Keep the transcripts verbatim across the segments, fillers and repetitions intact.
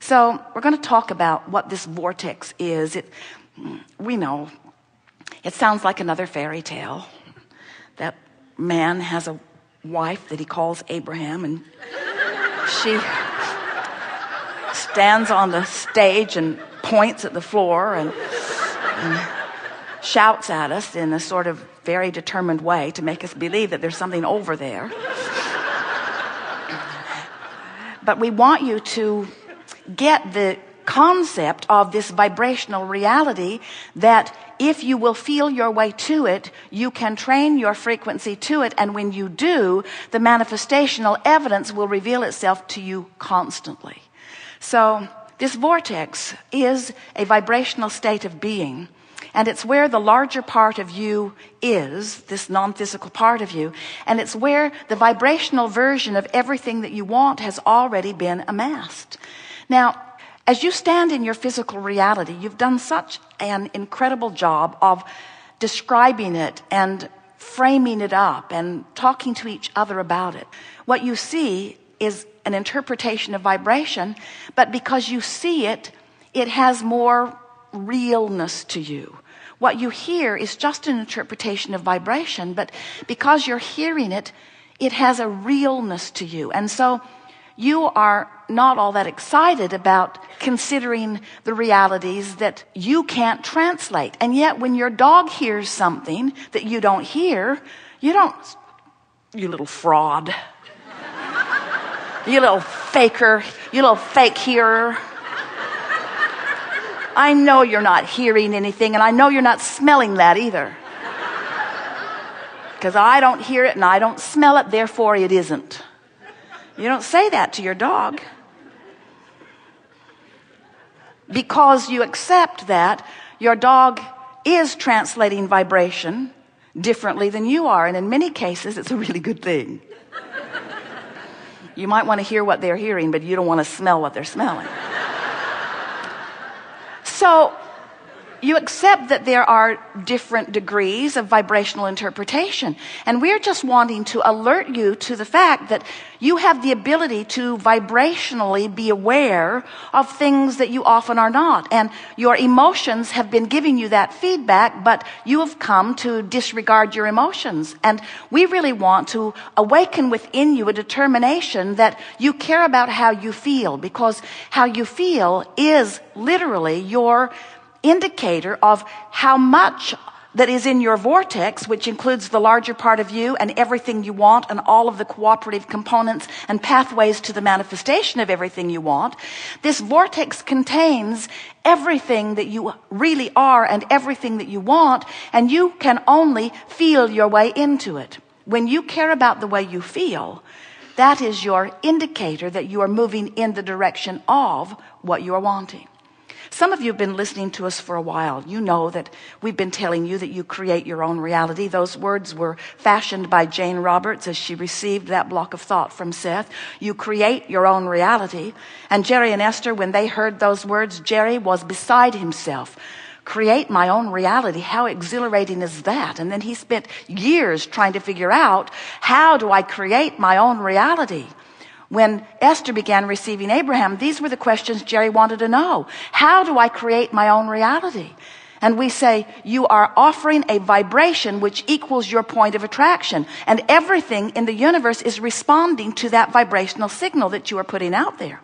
So we're going to talk about what this vortex is. It, we know it sounds like another fairy tale. That man has a wife that he calls Abraham, and she stands on the stage and points at the floor and, and shouts at us in a sort of very determined way to make us believe that there's something over there. But we want you to get the concept of this vibrational reality, that if you will feel your way to it, you can train your frequency to it, and when you do, the manifestational evidence will reveal itself to you constantly. So this vortex is a vibrational state of being, and it's where the larger part of you is, this non-physical part of you, and it's where the vibrational version of everything that you want has already been amassed. Now, as you stand in your physical reality, you've done such an incredible job of describing it and framing it up and talking to each other about it. What you see is an interpretation of vibration, but because you see it, it has more realness to you. What you hear is just an interpretation of vibration, but because you're hearing it, it has a realness to you. And so you are not all that excited about considering the realities that you can't translate. And yet when your dog hears something that you don't hear, you don't, you little fraud, you little faker, you little fake hearer. I know you're not hearing anything, and I know you're not smelling that either. Because I don't hear it and I don't smell it, therefore it isn't. You don't say that to your dog. Because you accept that your dog is translating vibration differently than you are, and in many cases it's a really good thing. You might want to hear what they're hearing, but you don't want to smell what they're smelling. So you accept that there are different degrees of vibrational interpretation, and we're just wanting to alert you to the fact that you have the ability to vibrationally be aware of things that you often are not, and your emotions have been giving you that feedback, but you have come to disregard your emotions. And we really want to awaken within you a determination that you care about how you feel, because how you feel is literally your indicator of how much that is in your vortex, which includes the larger part of you and everything you want and all of the cooperative components and pathways to the manifestation of everything you want. This vortex contains everything that you really are and everything that you want, and you can only feel your way into it. When you care about the way you feel, that is your indicator that you are moving in the direction of what you are wanting. Some of you have been listening to us for a while. You know that we've been telling you that you create your own reality. Those words were fashioned by Jane Roberts as she received that block of thought from Seth. You create your own reality. And Jerry and Esther, when they heard those words, Jerry was beside himself. Create my own reality. How exhilarating is that? And then he spent years trying to figure out, how do I create my own reality? When Esther began receiving Abraham, these were the questions Jerry wanted to know. How do I create my own reality? And we say, you are offering a vibration which equals your point of attraction. And everything in the universe is responding to that vibrational signal that you are putting out there.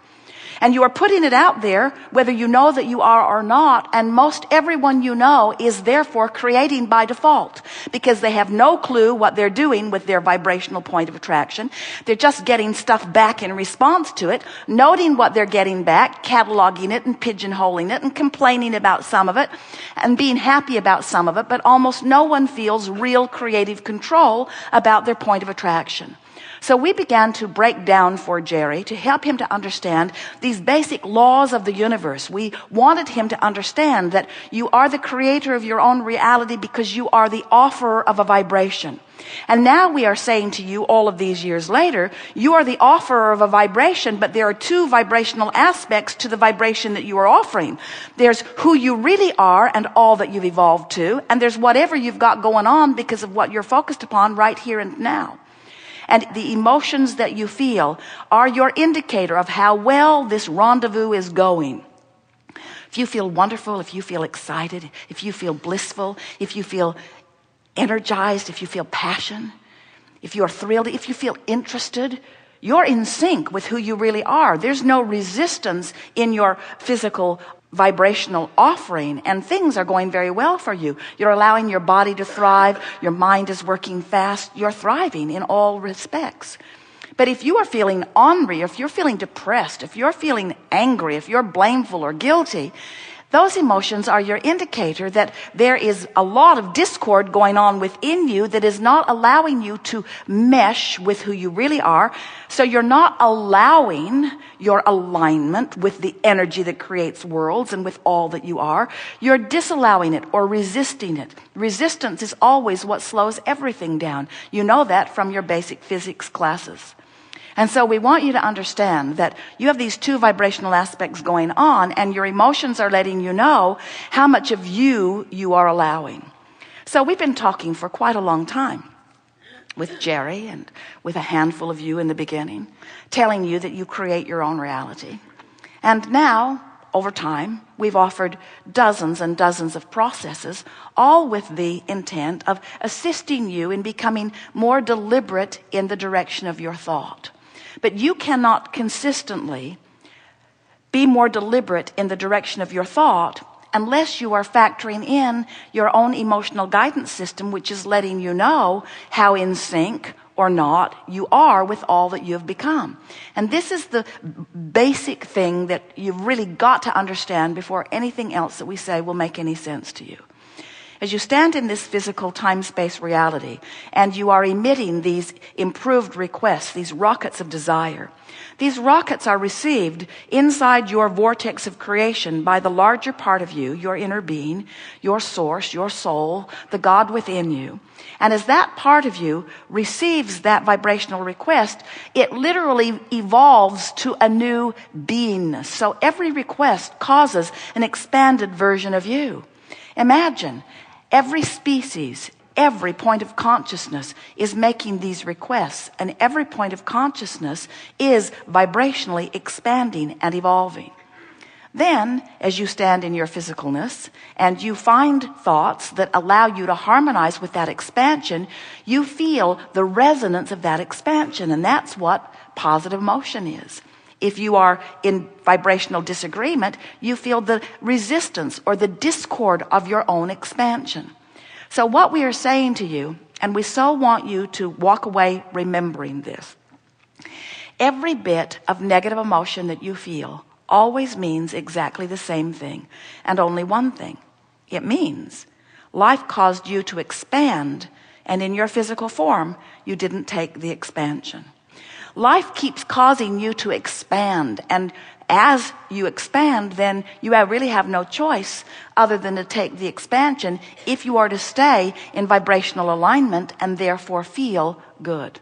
And you are putting it out there whether you know that you are or not. And most everyone you know is therefore creating by default, because they have no clue what they're doing with their vibrational point of attraction. They're just getting stuff back in response to it, noting what they're getting back, cataloging it and pigeonholing it and complaining about some of it and being happy about some of it. But almost no one feels real creative control about their point of attraction. So we began to break down for Jerry, to help him to understand these basic laws of the universe. We wanted him to understand that you are the creator of your own reality because you are the offerer of a vibration. And now we are saying to you, all of these years later, you are the offerer of a vibration, but there are two vibrational aspects to the vibration that you are offering. There's who you really are and all that you've evolved to, and there's whatever you've got going on because of what you're focused upon right here and now. and the emotions that you feel are your indicator of how well this rendezvous is going. If you feel wonderful, if you feel excited, if you feel blissful, if you feel energized, if you feel passion, if you are thrilled, if you feel interested, you're in sync with who you really are. There's no resistance in your physical vibrational offering, and things are going very well for you. You're allowing your body to thrive. Your mind is working fast. You're thriving in all respects. But if you are feeling ornery, if you're feeling depressed, if you're feeling angry, if you're blameful or guilty, those emotions are your indicator that there is a lot of discord going on within you that is not allowing you to mesh with who you really are. So you're not allowing your alignment with the energy that creates worlds and with all that you are. You're disallowing it or resisting it. Resistance is always what slows everything down. You know that from your basic physics classes. And so we want you to understand that you have these two vibrational aspects going on, and your emotions are letting you know how much of you you are allowing. So we've been talking for quite a long time with Jerry and with a handful of you in the beginning, telling you that you create your own reality. And now, over time, we've offered dozens and dozens of processes, all with the intent of assisting you in becoming more deliberate in the direction of your thought. But you cannot consistently be more deliberate in the direction of your thought unless you are factoring in your own emotional guidance system, which is letting you know how in sync or not you are with all that you have become. And this is the basic thing that you've really got to understand before anything else that we say will make any sense to you. As you stand in this physical time-space reality and you are emitting these improved requests, these rockets of desire, these rockets are received inside your vortex of creation by the larger part of you, your inner being, your source, your soul, the God within you. And as that part of you receives that vibrational request, it literally evolves to a new beingness. So every request causes an expanded version of you. Imagine, every species, every point of consciousness is making these requests, and every point of consciousness is vibrationally expanding and evolving. Then, as you stand in your physicalness and you find thoughts that allow you to harmonize with that expansion, you feel the resonance of that expansion, and that's what positive emotion is. If you are in vibrational disagreement, you feel the resistance or the discord of your own expansion. So what we are saying to you, and we so want you to walk away remembering this, every bit of negative emotion that you feel always means exactly the same thing, and only one thing. It means life caused you to expand, and in your physical form, you didn't take the expansion. Life keeps causing you to expand, and as you expand, then you really have no choice other than to take the expansion if you are to stay in vibrational alignment and therefore feel good.